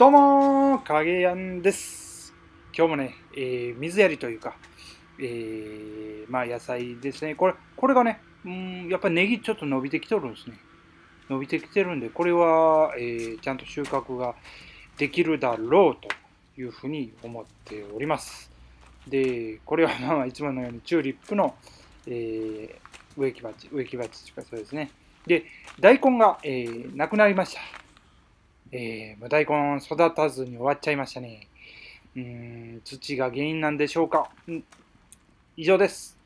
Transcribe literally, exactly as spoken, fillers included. どうもー、かげやんです。今日もね、えー、水やりというか、えー、まあ野菜ですね。これ、これがね、うん、やっぱりネギちょっと伸びてきてるんですね。伸びてきてるんで、これは、えー、ちゃんと収穫ができるだろうというふうに思っております。で、これはまあいつものようにチューリップの、えー、植木鉢、植木鉢とかそうですね。で、大根が、えー、なくなりました。えー、大根育たずに終わっちゃいましたね。うーん、土が原因なんでしょうか。うん、以上です。